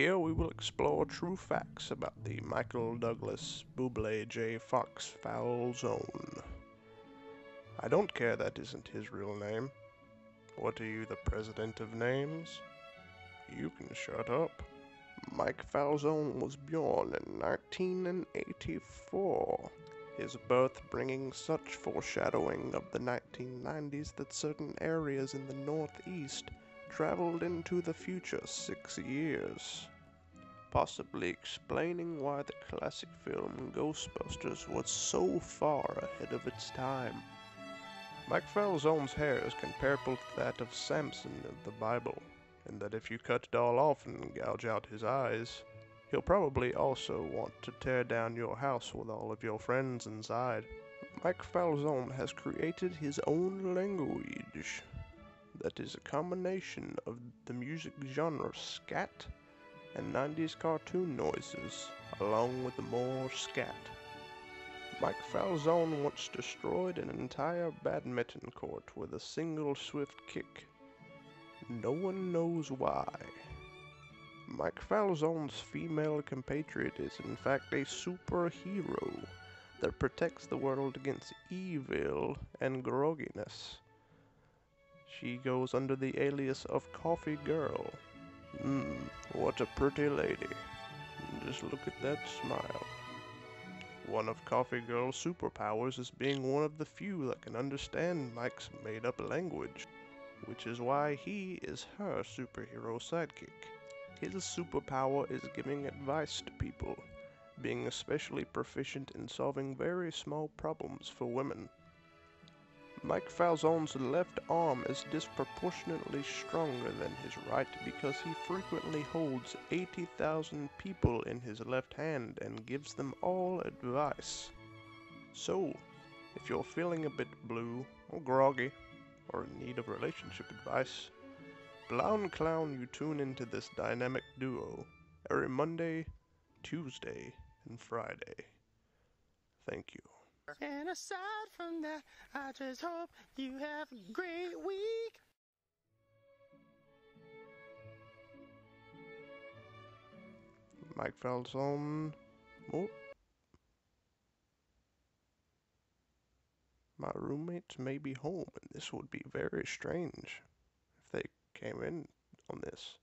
Here we will explore true facts about the Michael Douglas Bublé J. Fox Falzone. I don't care that isn't his real name. What are you, the president of names? You can shut up. Mike Falzone was born in 1984. His birth bringing such foreshadowing of the 1990s that certain areas in the Northeast traveled into the future 6 years, possibly explaining why the classic film Ghostbusters was so far ahead of its time. Mike Falzone's hair is comparable to that of Samson in the Bible, in that if you cut it all off and gouge out his eyes, he'll probably also want to tear down your house with all of your friends inside. Mike Falzone has created his own language that is a combination of the music genre scat and 90s cartoon noises, along with more scat. Mike Falzone once destroyed an entire badminton court with a single swift kick. No one knows why. Mike Falzone's female compatriot is in fact a superhero that protects the world against evil and grogginess. She goes under the alias of Coffee Girl. What a pretty lady. Just look at that smile. One of Coffee Girl's superpowers is being one of the few that can understand Mike's made-up language, which is why he is her superhero sidekick. His superpower is giving advice to people, being especially proficient in solving very small problems for women. Mike Falzone's left arm is disproportionately stronger than his right because he frequently holds 80,000 people in his left hand and gives them all advice. So, if you're feeling a bit blue, or groggy, or in need of relationship advice, Blown Clown, you tune into this dynamic duo every Monday, Tuesday, and Friday. Thank you. And aside from that, I just hope you have a great week. Mike Falzone. Oh. My roommates may be home, and this would be very strange if they came in on this.